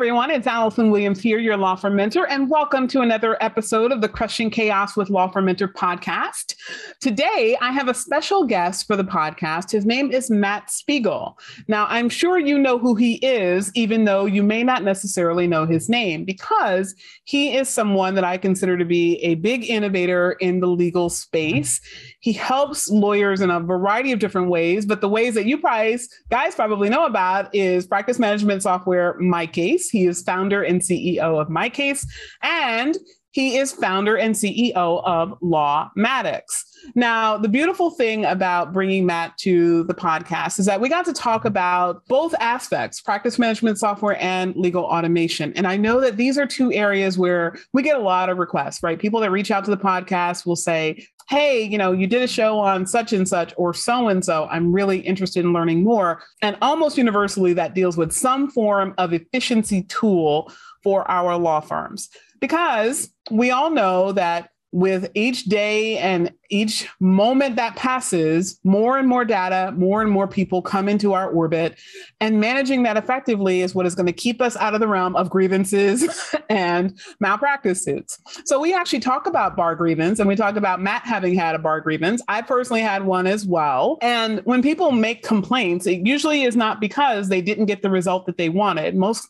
everyone. It's Allison Williams here, your law firm mentor, and welcome to another episode of the Crushing Chaos with Law Firm Mentor podcast. Today, I have a special guest for the podcast. His name is Matt Spiegel. Now, I'm sure you know who he is, even though you may not necessarily know his name, because he is someone that I consider to be a big innovator in the legal space. He helps lawyers in a variety of different ways, but the ways that you guys probably know about is practice management software, MyCase. He is founder and CEO of MyCase, and he is founder and CEO of Lawmatics. Now, the beautiful thing about bringing Matt to the podcast is that we got to talk about both aspects, practice management software and legal automation. And I know that these are two areas where we get a lot of requests, right? People that reach out to the podcast will say, hey, you know, you did a show on such and such or so-and-so, I'm really interested in learning more. And almost universally, that deals with some form of efficiency tool for our law firms, because we all know that with each day and each moment that passes, more and more data, more and more people come into our orbit, and managing that effectively is what is going to keep us out of the realm of grievances and malpractice suits. So we actually talk about bar grievance, and we talk about Matt having had a bar grievance. I personally had one as well. And when people make complaints, it usually is not because they didn't get the result that they wanted. Most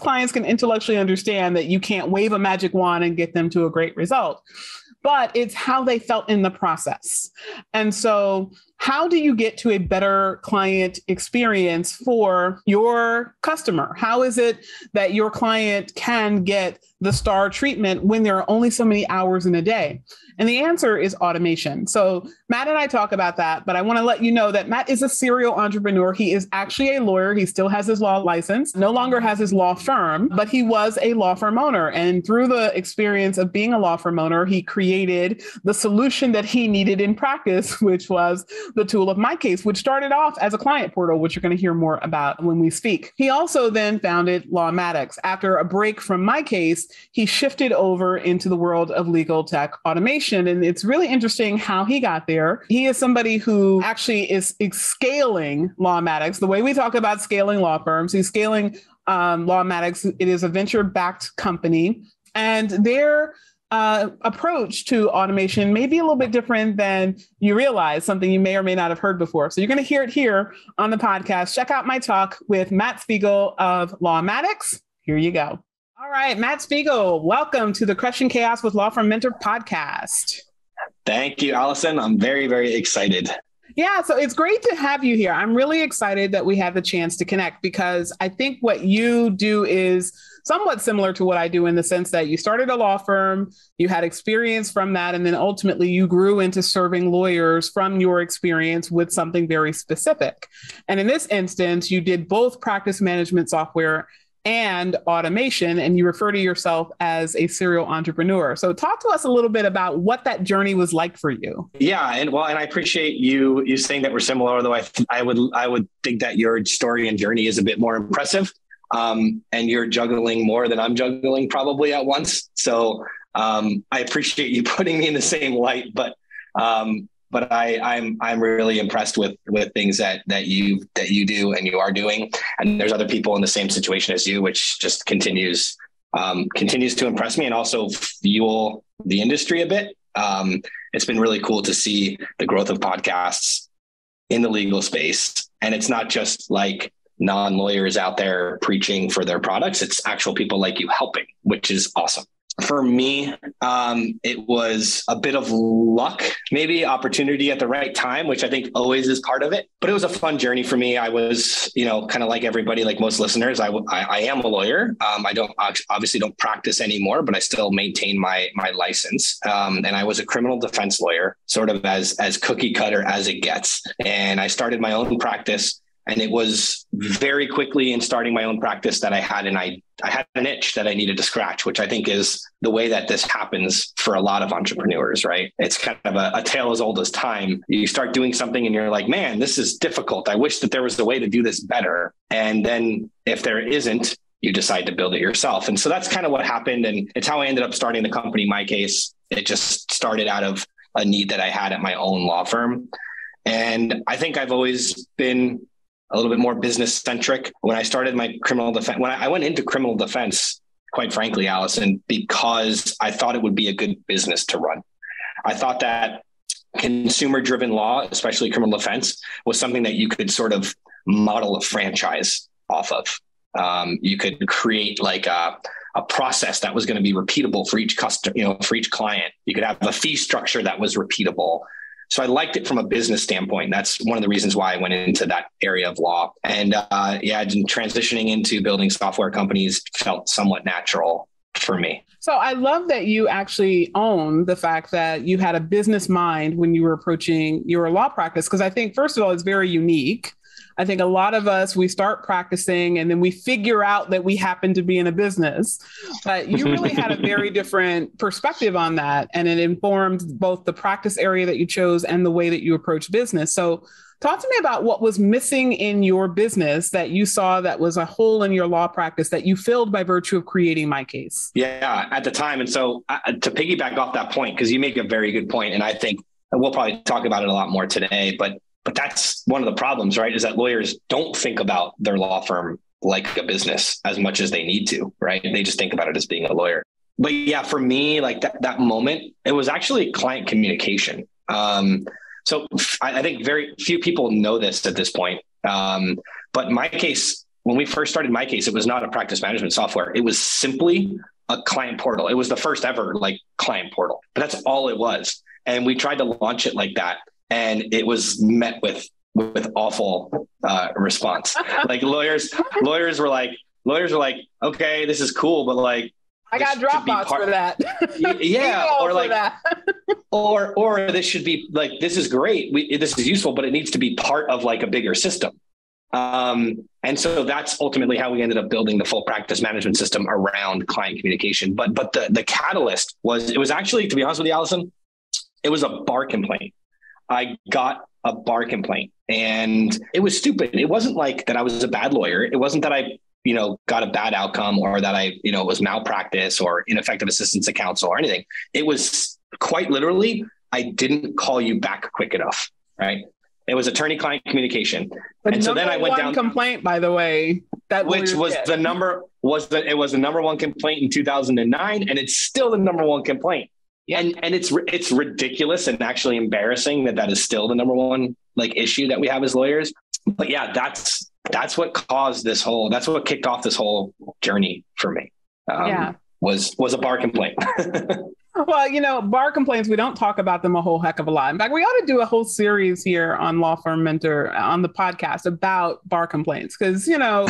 clients can intellectually understand that you can't wave a magic wand and get them to a great result, but it's how they felt in the process. And so how do you get to a better client experience for your customer? How is it that your client can get the star treatment when there are only so many hours in a day? And the answer is automation. So Matt and I talk about that, but I want to let you know that Matt is a serial entrepreneur. He is actually a lawyer. He still has his law license, no longer has his law firm, but he was a law firm owner. And through the experience of being a law firm owner, he created the solution that he needed in practice, which was the tool of MyCase, which started off as a client portal, which you're going to hear more about when we speak. He also then founded Lawmatics. After a break from MyCase, he shifted over into the world of legal tech automation. And it's really interesting how he got there. He is somebody who actually is scaling Lawmatics. The way we talk about scaling law firms, he's scaling Lawmatics. It is a venture-backed company. And their approach to automation may be a little bit different than you realize, something you may or may not have heard before. So you're going to hear it here on the podcast. Check out my talk with Matt Spiegel of Lawmatics. Here you go. All right, Matt Spiegel, welcome to the Crushing Chaos with Law Firm Mentor podcast. Thank you, Allison. I'm very, very excited. Yeah, so it's great to have you here. I'm really excited that we have the chance to connect, because I think what you do is somewhat similar to what I do, in the sense that you started a law firm, you had experience from that, and then ultimately you grew into serving lawyers from your experience with something very specific. And in this instance, you did both practice management software and automation, and you refer to yourself as a serial entrepreneur. So talk to us a little bit about what that journey was like for you. Yeah, and I appreciate you saying that we're similar, although I would think that your story and journey is a bit more impressive, and you're juggling more than I'm juggling probably at once. So I appreciate you putting me in the same light, but I'm really impressed with things that you do and you are doing. And there's other people in the same situation as you, which just continues to impress me and also fuel the industry a bit. It's been really cool to see the growth of podcasts in the legal space. And it's not just like non-lawyers out there preaching for their products. It's actual people like you helping, which is awesome. For me, it was a bit of luck, maybe opportunity at the right time, which I think always is part of it. But it was a fun journey for me. I was, kind of like everybody, like most listeners, I am a lawyer. I obviously don't practice anymore, but I still maintain my license. And I was a criminal defense lawyer, sort of as cookie cutter as it gets. And I started my own practice. And it was very quickly in starting my own practice that I had an itch that I needed to scratch, which I think is the way that this happens for a lot of entrepreneurs, right? It's kind of a tale as old as time. You start doing something and you're like, man, this is difficult. I wish that there was a way to do this better. And then if there isn't, you decide to build it yourself. And so that's kind of what happened. And it's how I ended up starting the company, MyCase. It just started out of a need that I had at my own law firm. And I think I've always been a little bit more business centric. When I started my criminal defense, when I went into criminal defense, quite frankly, Allison, because I thought it would be a good business to run. I thought that consumer driven law, especially criminal defense, was something that you could sort of model a franchise off of. You could create like a process that was going to be repeatable for each customer, you know, for each client. You could have a fee structure that was repeatable. So I liked it from a business standpoint. That's one of the reasons why I went into that area of law. And yeah, transitioning into building software companies felt somewhat natural for me. So I love that you actually own the fact that you had a business mind when you were approaching your law practice, because I think, first of all, it's very unique. I think a lot of us, we start practicing and then we figure out that we happen to be in a business, but you really had a very different perspective on that. And it informed both the practice area that you chose and the way that you approach business. So talk to me about what was missing in your business that you saw that was a hole in your law practice that you filled by virtue of creating MyCase. Yeah, at the time. And so to piggyback off that point, because you make a very good point, and I think we'll probably talk about it a lot more today, but that's one of the problems, right? Is that lawyers don't think about their law firm like a business as much as they need to, right? They just think about it as being a lawyer. But yeah, for me, like that moment, it was actually client communication. So I think very few people know this at this point. But MyCase, when we first started MyCase, it was not a practice management software. It was simply a client portal. It was the first ever like client portal, but that's all it was. And we tried to launch it like that. And it was met with awful response. Like lawyers were like, okay, this is cool, but like, I got Dropbox for that. Yeah. Or like, or this should be like, this is great. This is useful, but it needs to be part of like a bigger system. And so that's ultimately how we ended up building the full practice management system around client communication. But the catalyst was, it was actually, to be honest with you, Allison, it was a bar complaint. I got a bar complaint and it was stupid. It wasn't like that I was a bad lawyer. It wasn't that I, you know, got a bad outcome or that I, you know, was malpractice or ineffective assistance of counsel or anything. It was quite literally, I didn't call you back quick enough, right? It was attorney-client communication. And so then I went down complaint, by the way, that which was the number was that it was the number one complaint in 2009. And it's still the number one complaint. And it's ridiculous and actually embarrassing that is still the number one like issue that we have as lawyers. But yeah, that's what caused this whole, that's what kicked off this whole journey for me. Was a bar complaint. Well, you know, bar complaints, we don't talk about them a whole heck of a lot. In fact, we ought to do a whole series here on Law Firm Mentor on the podcast about bar complaints because, you know,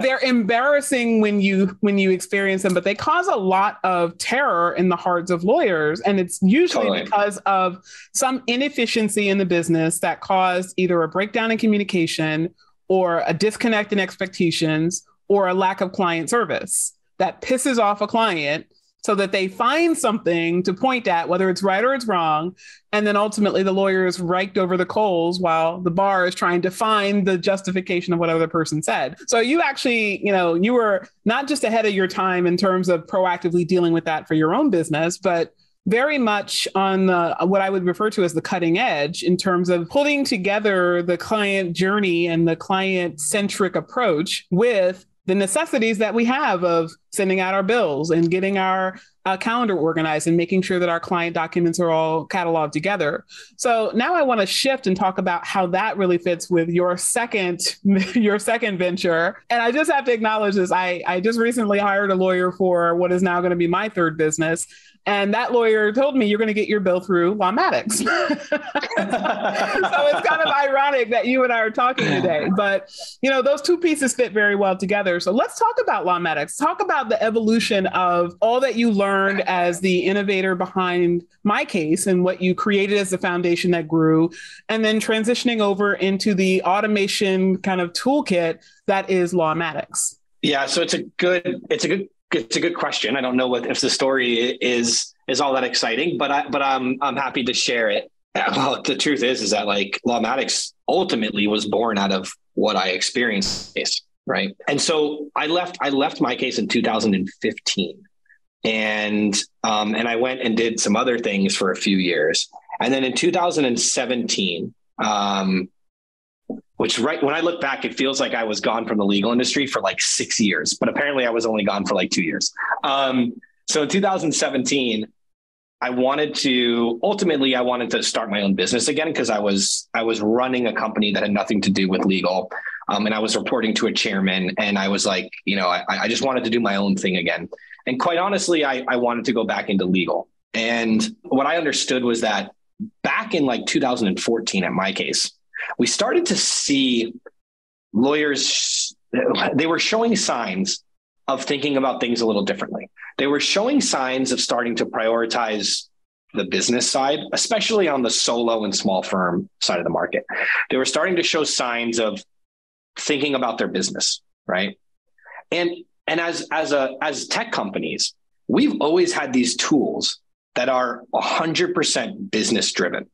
they're embarrassing when you experience them, but they cause a lot of terror in the hearts of lawyers. And it's usually because of some inefficiency in the business that caused either a breakdown in communication or a disconnect in expectations or a lack of client service that pisses off a client so that they find something to point at, whether it's right or it's wrong. And then ultimately the lawyer is raked over the coals while the bar is trying to find the justification of what other person said. So you actually, you know, you were not just ahead of your time in terms of proactively dealing with that for your own business, but very much on what I would refer to as the cutting edge in terms of putting together the client journey and the client-centric approach with the necessities that we have of sending out our bills and getting our calendar organized and making sure that our client documents are all cataloged together. So now I want to shift and talk about how that really fits with your second venture. And I just have to acknowledge this. I just recently hired a lawyer for what is now going to be my third business. And that lawyer told me you're going to get your bill through Lawmatics. So it's kind of ironic that you and I are talking today, but you know, those two pieces fit very well together. So let's talk about Lawmatics. Talk about the evolution of all that you learned as the innovator behind MyCase and what you created as the foundation that grew, and then transitioning over into the automation kind of toolkit that is Lawmatics. Yeah. So it's a good question. I don't know if the story is all that exciting, but I'm happy to share it. Well, the truth is that like Lawmatics ultimately was born out of what I experienced, right? And so I left MyCase in 2015, and I went and did some other things for a few years, and then in 2017, which right when I look back, it feels like I was gone from the legal industry for like 6 years, but apparently I was only gone for like 2 years. So in 2017, I wanted to start my own business again, because I was running a company that had nothing to do with legal. And I was reporting to a chairman, and I was like, you know, I just wanted to do my own thing again. And quite honestly, I wanted to go back into legal. And what I understood was that back in like 2014 at MyCase, we started to see lawyers, they were showing signs of thinking about things a little differently. They were showing signs of starting to prioritize the business side, especially on the solo and small firm side of the market. They were starting to show signs of thinking about their business, right? And as tech companies, we've always had these tools that are 100% business driven.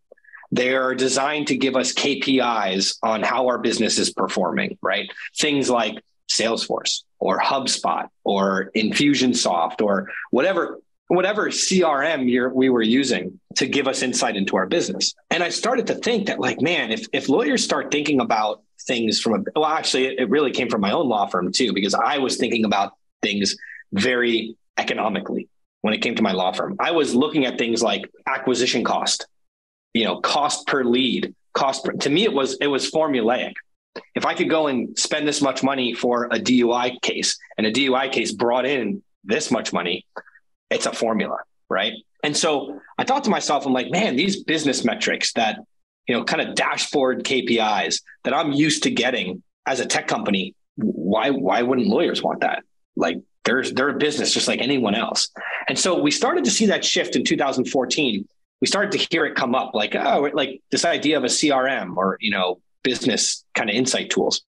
They are designed to give us KPIs on how our business is performing, right? Things like Salesforce or HubSpot or Infusionsoft or whatever CRM we were using to give us insight into our business. And I started to think that, like, man, if lawyers start thinking about things it really came from my own law firm too, because I was thinking about things very economically when it came to my law firm. I was looking at things like acquisition cost, you know, cost per lead, to me, it was formulaic. If I could go and spend this much money for a DUI case, and a DUI case brought in this much money, it's a formula, right? And so I thought to myself, I'm like, man, these business metrics that, you know, kind of dashboard KPIs that I'm used to getting as a tech company, why wouldn't lawyers want that? Like, they're a business just like anyone else. And so we started to see that shift in 2014. We started to hear it come up, like, oh, like this idea of a CRM or, you know, business kind of insight tools.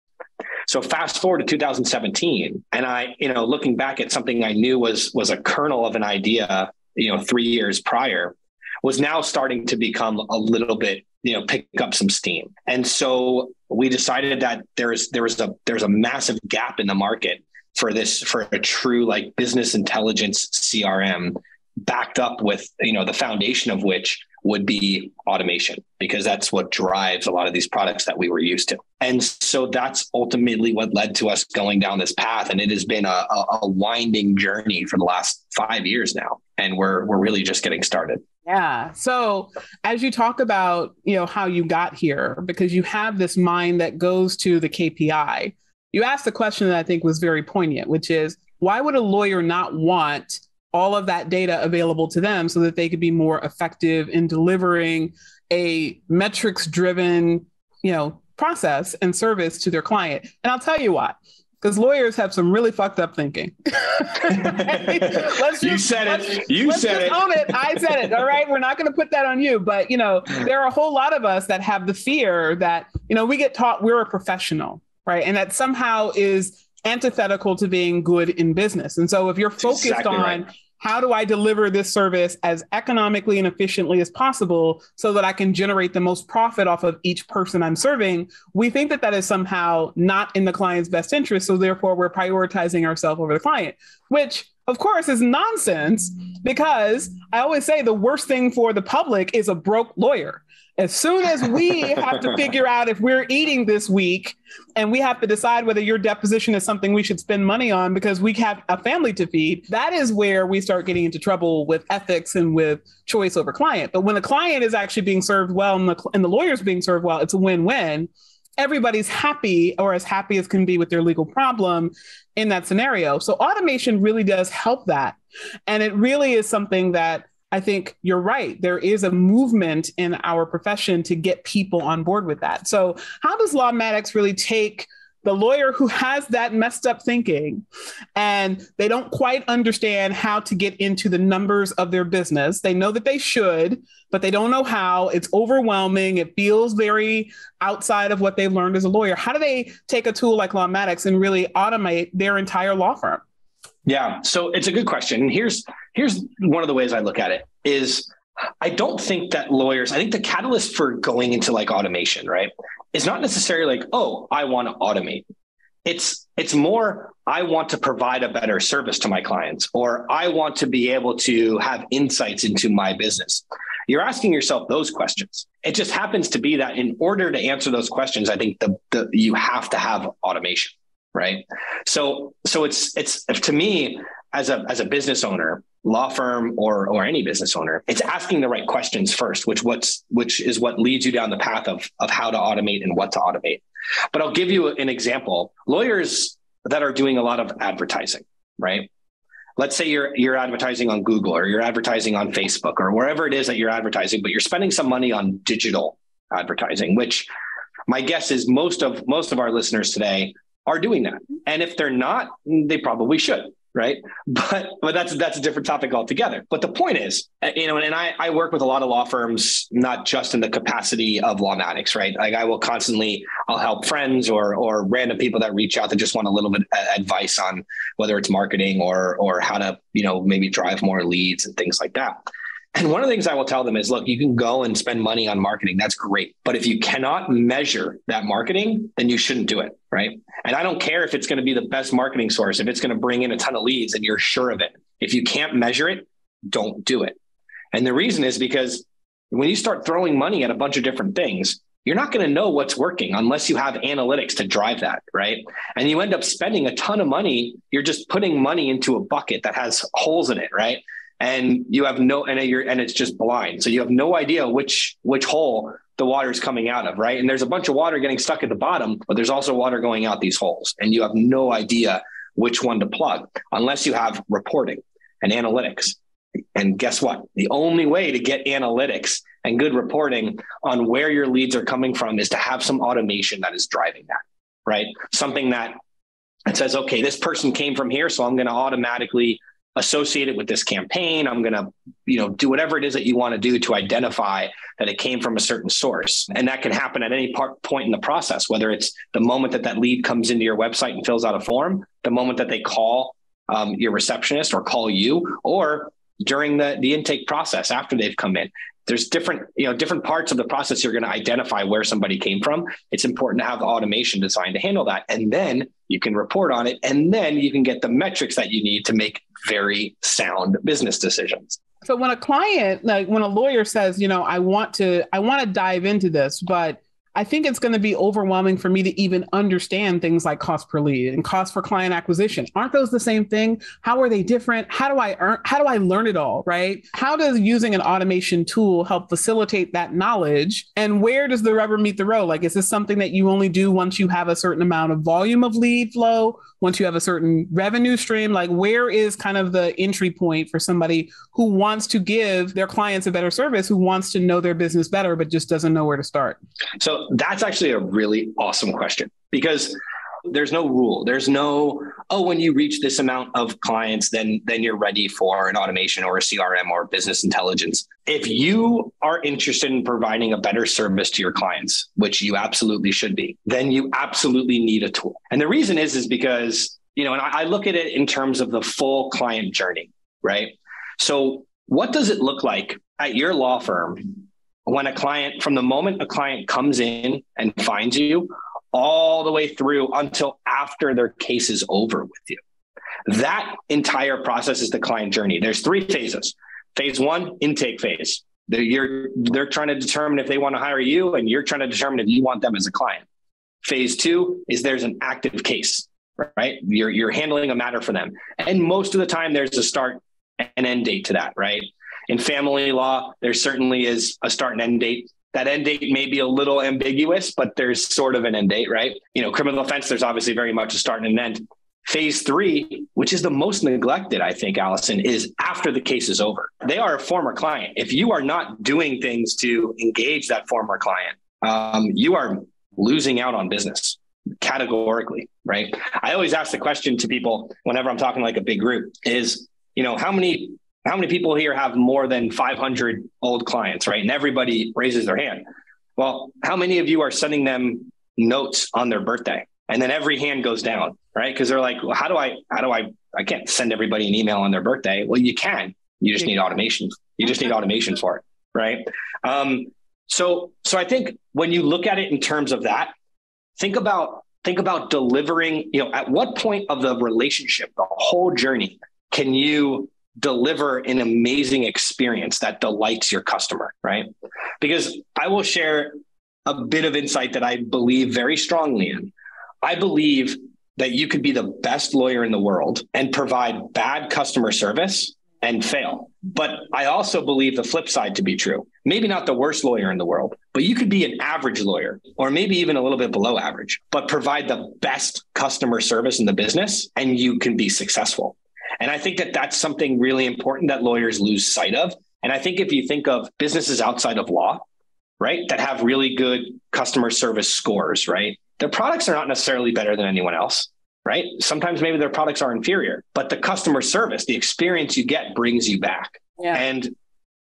So fast forward to 2017. And I, you know, looking back at something I knew was a kernel of an idea, you know, 3 years prior, was now starting to become a little bit, you know, pick up some steam. And so we decided that there's a massive gap in the market for a true like business intelligence CRM, backed up with, you know, the foundation of which would be automation, because that's what drives a lot of these products that we were used to. And so that's ultimately what led to us going down this path. And it has been a winding journey for the last 5 years now. And we're really just getting started. Yeah. So as you talk about, you know, how you got here, because you have this mind that goes to the KPI, you asked the question that I think was very poignant, which is, why would a lawyer not want all of that data available to them so that they could be more effective in delivering a metrics driven, you know, process and service to their client? And I'll tell you why. Because lawyers have some really fucked up thinking. Own it. I said it. All right. We're not going to put that on you. But, you know, there are a whole lot of us that have the fear that, you know, we get taught we're a professional, right? And that somehow is antithetical to being good in business. And so if you're focused on how do I deliver this service as economically and efficiently as possible so that I can generate the most profit off of each person I'm serving, we think that that is somehow not in the client's best interest. So therefore, we're prioritizing ourselves over the client, which of course is nonsense, because I always say the worst thing for the public is a broke lawyer. As soon as we have to figure out if we're eating this week, and we have to decide whether your deposition is something we should spend money on because we have a family to feed, that is where we start getting into trouble with ethics and with choice over client. But when the client is actually being served well and the lawyer's being served well, it's a win-win. Everybody's happy, or as happy as can be, with their legal problem in that scenario. So automation really does help that. And it really is something that I think you're right. There is a movement in our profession to get people on board with that. So how does Lawmatics really take the lawyer who has that messed up thinking and they don't quite understand how to get into the numbers of their business? They know that they should, but they don't know how. It's overwhelming. It feels very outside of what they've learned as a lawyer. How do they take a tool like Lawmatics and really automate their entire law firm? Yeah. So it's a good question. And here's one of the ways I look at it is, I don't think that lawyers, I think the catalyst for going into like automation, right, is not necessarily like, oh, I want to automate. It's more, I want to provide a better service to my clients, or I want to be able to have insights into my business. you're asking yourself those questions. It just happens to be that in order to answer those questions, I think you have to have automation, right? So it's to me, as a business owner, law firm or any business owner, it's asking the right questions first, which is what leads you down the path of how to automate and what to automate. But I'll give you an example. Lawyers that are doing a lot of advertising, right? Let's say you're advertising on Google or you're advertising on Facebook or wherever it is that you're advertising, but you're spending some money on digital advertising, which my guess is most of our listeners today are doing that. And if they're not, they probably should, right? But that's a different topic altogether. But the point is, and I work with a lot of law firms, not just in the capacity of Lawmatics, right? Like I will I'll help friends or random people that reach out that just want a little bit of advice on whether it's marketing or how to, maybe drive more leads and things like that. And one of the things I will tell them is, look, you can go and spend money on marketing. That's great. But if you cannot measure that marketing, then you shouldn't do it, right? And I don't care if it's going to be the best marketing source, if it's going to bring in a ton of leads and you're sure of it. If you can't measure it, don't do it. And the reason is because when you start throwing money at a bunch of different things, you're not going to know what's working unless you have analytics to drive that, right? And you end up spending a ton of money. You're just putting money into a bucket that has holes in it, right? And you have and it's just blind. So you have no idea which hole the water is coming out of, right? And there's a bunch of water getting stuck at the bottom, but there's also water going out these holes. And you have no idea which one to plug unless you have reporting and analytics. And guess what? The only way to get analytics and good reporting on where your leads are coming from is to have some automation that is driving that, right? Something that it says, okay, this person came from here, so I'm going to automatically associate it with this campaign. I'm going to, do whatever it is that you want to do to identify that it came from a certain source. And that can happen at any point in the process, whether it's the moment that lead comes into your website and fills out a form, the moment that they call your receptionist or call you, or during the intake process after they've come in. There's different parts of the process you're going to identify where somebody came from. It's important to have the automation designed to handle that. And then you can report on it. And then you can get the metrics that you need to make very sound business decisions. So when a lawyer says, I want to dive into this, but I think it's going to be overwhelming for me to even understand things like cost per lead and cost for client acquisition. Aren't those the same thing? How are they different? How do I learn it all, right? How does using an automation tool help facilitate that knowledge? And where does the rubber meet the road? Like, is this something that you only do once you have a certain amount of volume of lead flow, once you have a certain revenue stream? Like, where is kind of the entry point for somebody who wants to give their clients a better service, who wants to know their business better, but just doesn't know where to start? So that's actually a really awesome question, because there's no rule. There's no, when you reach this amount of clients, then you're ready for an automation or a CRM or business intelligence. If you are interested in providing a better service to your clients, which you absolutely should be, then you absolutely need a tool. And the reason is because, and I look at it in terms of the full client journey, right? So what does it look like at your law firm when from the moment a client comes in and finds you all the way through until after their case is over with you? That entire process is the client journey. There's three phases. Phase one, intake phase. They're trying to determine if they want to hire you, and you're trying to determine if you want them as a client. Phase two is there's an active case, right? You're handling a matter for them. And most of the time there's a start and end date to that, right? In family law, there certainly is a start and end date. That end date may be a little ambiguous, but there's sort of an end date, right? Criminal offense, there's obviously very much a start and an end. Phase three, which is the most neglected, I think, Allison, is after the case is over. They are a former client. If you are not doing things to engage that former client, you are losing out on business categorically, right? I always ask the question to people whenever I'm talking like a big group is, how many people here have more than 500 old clients, right? And everybody raises their hand. Well, how many of you are sending them notes on their birthday? And then every hand goes down, right? Because they're like, well, I can't send everybody an email on their birthday. Well, you can, you just need automation. You just need automation for it, right? So I think when you look at it in terms of that, think about delivering, at what point of the relationship, the whole journey, can you deliver an amazing experience that delights your customer, right? Because I will share a bit of insight that I believe very strongly in. I believe that you could be the best lawyer in the world and provide bad customer service and fail. But I also believe the flip side to be true. Maybe not the worst lawyer in the world, but you could be an average lawyer or maybe even a little bit below average, but provide the best customer service in the business and you can be successful. And I think that that's something really important that lawyers lose sight of. And I think if you think of businesses outside of law, right, that have really good customer service scores, right? Their products are not necessarily better than anyone else, right? Sometimes maybe their products are inferior, but the customer service, the experience you get brings you back. Yeah. And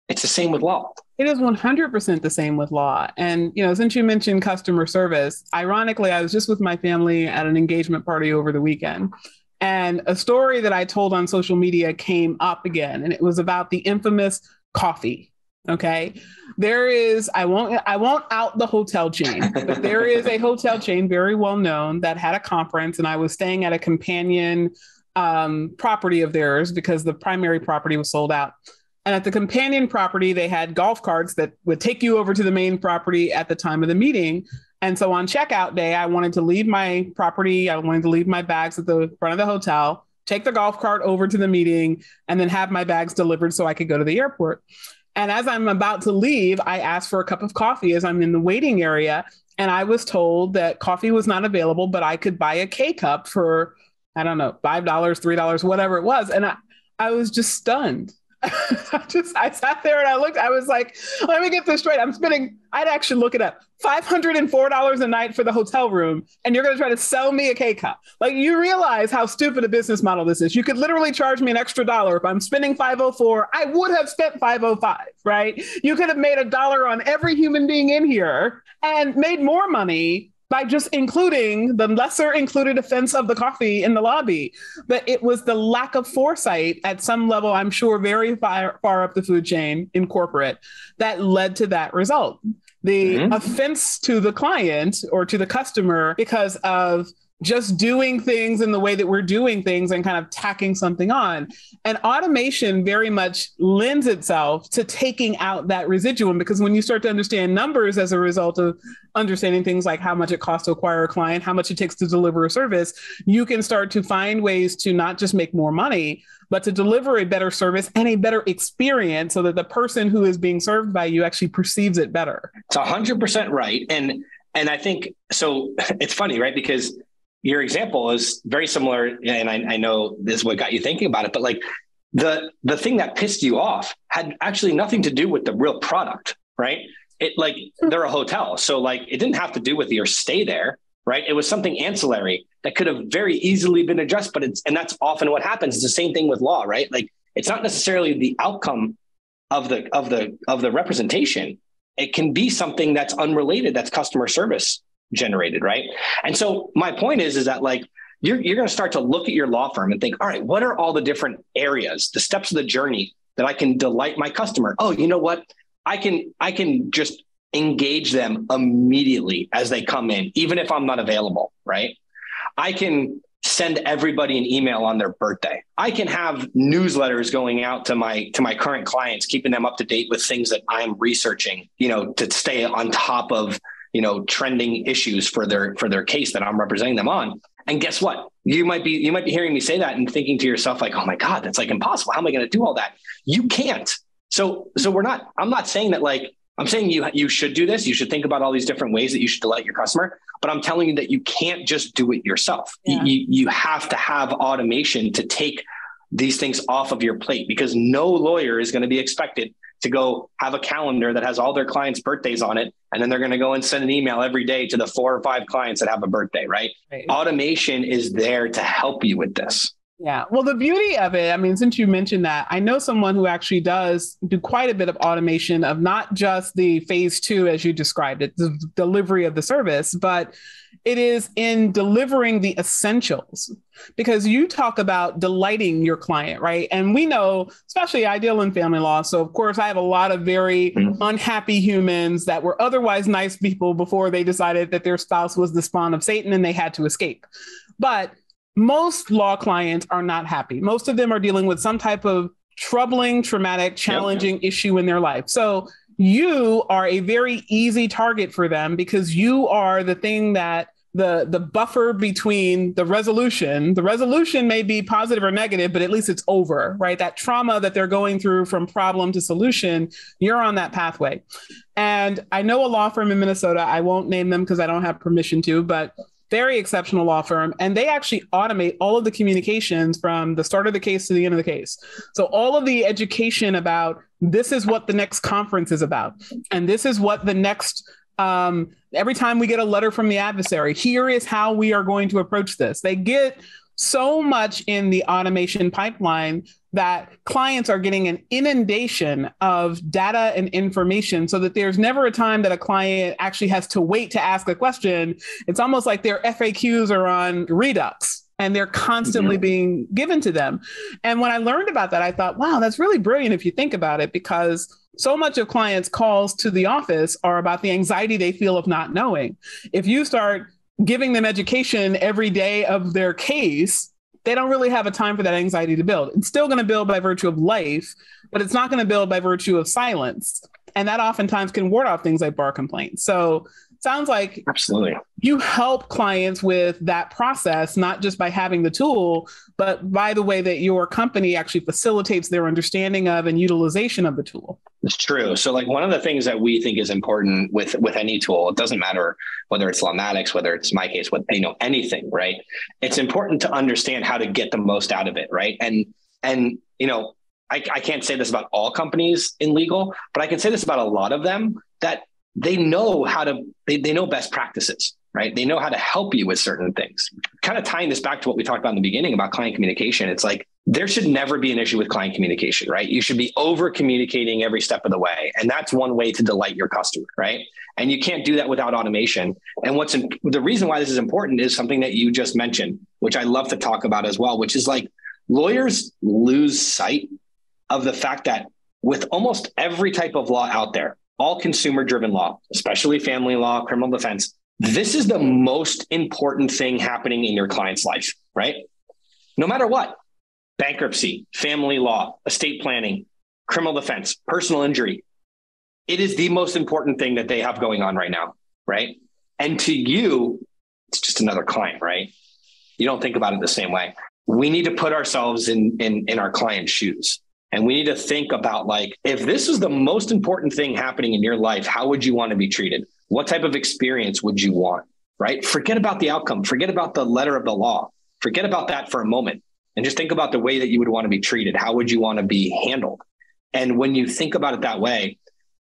it's the same with law. It is 100% the same with law. And, you know, since you mentioned customer service, ironically, I was just with my family at an engagement party over the weekend. And a story that I told on social media came up again, and it was about the infamous coffee. Okay. There is, I won't out the hotel chain, but there is a hotel chain very well known that had a conference, and I was staying at a companion property of theirs because the primary property was sold out. And at the companion property, they had golf carts that would take you over to the main property at the time of the meeting. And so on checkout day, I wanted to leave my property. I wanted to leave my bags at the front of the hotel, take the golf cart over to the meeting, and then have my bags delivered so I could go to the airport. And as I'm about to leave, I asked for a cup of coffee as I'm in the waiting area. And I was told that coffee was not available, but I could buy a K-cup for, I don't know, $5, $3, whatever it was. And I was just stunned. I sat there and I looked, I was like, let me get this straight. I'm spending, I'd actually look it up, $504 a night for the hotel room. And you're going to try to sell me a K-cup. Like, you realize how stupid a business model this is. You could literally charge me an extra dollar. If I'm spending $504, I would have spent $505, right? You could have made a dollar on every human being in here and made more money by just including the lesser included offense of the coffee in the lobby. But it was the lack of foresight at some level, I'm sure very far up the food chain in corporate, that led to that result. The offense to the client or to the customer because of just doing things in the way that we're doing things and kind of tacking something on. And automation very much lends itself to taking out that residuum, because when you start to understand numbers as a result of understanding things like how much it costs to acquire a client, how much it takes to deliver a service, you can start to find ways to not just make more money, but to deliver a better service and a better experience so that the person who is being served by you actually perceives it better. It's 100% right. And I think, so it's funny, right? Because your example is very similar, and I know this is what got you thinking about it, but like the thing that pissed you off had actually nothing to do with the real product, right? It, like, they're a hotel. So like, it didn't have to do with your stay there, right? It was something ancillary that could have very easily been addressed, but and that's often what happens. It's the same thing with law, right? Like, it's not necessarily the outcome of the representation. It can be something that's unrelated, that's customer service generated, right? And so my point is that like, you're going to start to look at your law firm and think, all right, what are all the different areas, the steps of the journey that I can delight my customer? Oh, you know what? I can just engage them immediately as they come in, even if I'm not available, right? I can send everybody an email on their birthday. I can have newsletters going out to my current clients, keeping them up to date with things that I'm researching, you know, to stay on top of, you know, trending issues for their case that I'm representing them on. And guess what? You might be hearing me say that and thinking to yourself, like, oh my God, that's like impossible. How am I going to do all that? You can't. So I'm not saying that, like, I'm saying you should do this. You should think about all these different ways that you should delight your customer, but I'm telling you that you can't just do it yourself. Yeah. You have to have automation to take these things off of your plate, because no lawyer is going to be expected to go have a calendar that has all their clients' birthdays on it. And then they're going to go and send an email every day to the 4 or 5 clients that have a birthday, right? Automation is there to help you with this. Yeah. Well, the beauty of it, I mean, since you mentioned that, I know someone who actually does do quite a bit of automation of not just the phase 2, as you described it, the delivery of the service, but it is in delivering the essentials, because you talk about delighting your client, right? And we know, especially I deal in family law. So of course I have a lot of very unhappy humans that were otherwise nice people before they decided that their spouse was the spawn of Satan and they had to escape. But most law clients are not happy. Most of them are dealing with some type of troubling, traumatic, challenging issue in their life. So you are a very easy target for them because you are the thing that the buffer between the resolution. The resolution may be positive or negative, but at least it's over, right? That trauma that they're going through from problem to solution, you're on that pathway. And I know a law firm in Minnesota, I won't name them because I don't have permission to, but very exceptional law firm. And they actually automate all of the communications from the start of the case to the end of the case. So all of the education about this is what the next conference is about. And this is what the next, every time we get a letter from the adversary, here is how we are going to approach this. They get so much in the automation pipeline that clients are getting an inundation of data and information so that there's never a time that a client actually has to wait to ask a question. It's almost like their FAQs are on Redux and they're constantly being given to them. And when I learned about that, I thought, wow, that's really brilliant if you think about it, because so much of clients' calls to the office are about the anxiety they feel of not knowing. If you start giving them education every day of their case, they don't really have a time for that anxiety to build. It's still going to build by virtue of life, but it's not going to build by virtue of silence. And that oftentimes can ward off things like bar complaints. So it sounds like absolutely you help clients with that process, not just by having the tool, but by the way that your company actually facilitates their understanding of and utilization of the tool. It's true. So like one of the things that we think is important with any tool, it doesn't matter whether it's Lawmatics, whether it's MyCase, what, you know, anything, right? It's important to understand how to get the most out of it. Right. And, you know, I can't say this about all companies in legal, but I can say this about a lot of them, that they know how to, they know best practices, right? They know how to help you with certain things. Kind of tying this back to what we talked about in the beginning about client communication. It's like, there should never be an issue with client communication, right? You should be over communicating every step of the way. And that's one way to delight your customer, right? And you can't do that without automation. And what's the reason why this is important is something that you just mentioned, which I love to talk about as well, which is like lawyers lose sight of the fact that with almost every type of law out there, all consumer-driven law, especially family law, criminal defense, this is the most important thing happening in your client's life, right? No matter what. Bankruptcy, family law, estate planning, criminal defense, personal injury. It is the most important thing that they have going on right now, right? And to you, it's just another client, right? You don't think about it the same way. We need to put ourselves in our client's shoes. And we need to think about like, if this is the most important thing happening in your life, how would you want to be treated? What type of experience would you want, right? Forget about the outcome. Forget about the letter of the law. Forget about that for a moment. And just think about the way that you would want to be treated. How would you want to be handled? And when you think about it that way,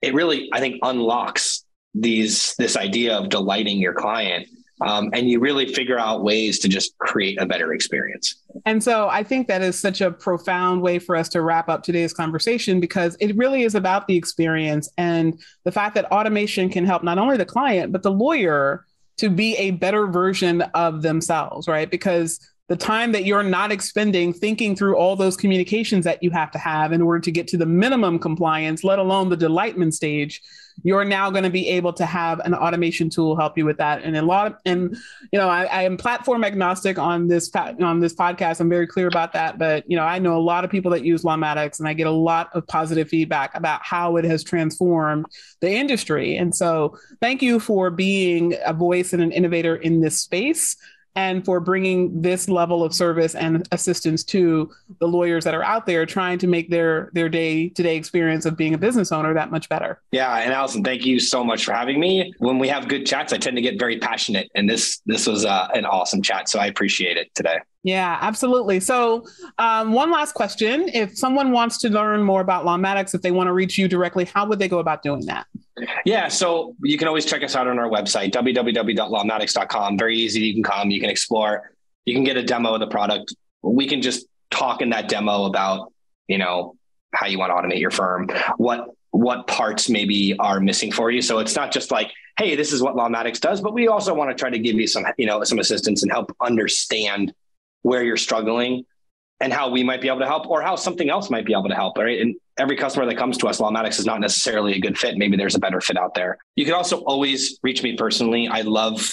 it really, I think, unlocks this idea of delighting your client. And you really figure out ways to just create a better experience. And so I think that is such a profound way for us to wrap up today's conversation, because it really is about the experience and the fact that automation can help not only the client, but the lawyer to be a better version of themselves, right? Because the time that you're not expending thinking through all those communications that you have to have in order to get to the minimum compliance, let alone the delightment stage, you're now going to be able to have an automation tool help you with that. And I am platform agnostic on this podcast. I'm very clear about that. But, you know, I know a lot of people that use Lawmatics, and I get a lot of positive feedback about how it has transformed the industry. And so thank you for being a voice and an innovator in this space, and for bringing this level of service and assistance to the lawyers that are out there trying to make their day-to-day experience of being a business owner that much better. Yeah. And Allison, thank you so much for having me. When we have good chats, I tend to get very passionate. And this was an awesome chat. So I appreciate it today. Yeah, absolutely. So one last question. If someone wants to learn more about Lawmatics, if they want to reach you directly, how would they go about doing that? Yeah, so you can always check us out on our website, www.lawmatics.com. Very easy. You can come, you can explore, you can get a demo of the product. We can just talk in that demo about, you know, how you want to automate your firm, what parts maybe are missing for you. So it's not just like, hey, this is what Lawmatics does, but we also want to try to give you some, you know, some assistance and help understand where you're struggling and how we might be able to help, or how something else might be able to help, right? And every customer that comes to us, Lawmatics is not necessarily a good fit. Maybe there's a better fit out there. You can also always reach me personally. I love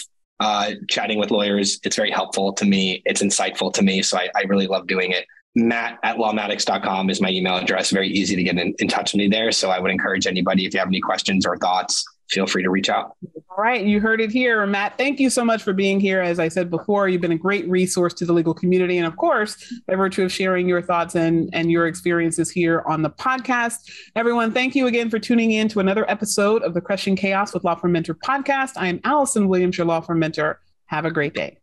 chatting with lawyers. It's very helpful to me. It's insightful to me. So I really love doing it. matt@lawmatics.com is my email address. Very easy to get in touch with me there. So I would encourage anybody, if you have any questions or thoughts, feel free to reach out. All right. You heard it here, Matt. Thank you so much for being here. As I said before, you've been a great resource to the legal community. And of course, by virtue of sharing your thoughts and your experiences here on the podcast. Everyone, thank you again for tuning in to another episode of the Crushing Chaos with Law Firm Mentor podcast. I am Allison Williams, your Law Firm Mentor. Have a great day.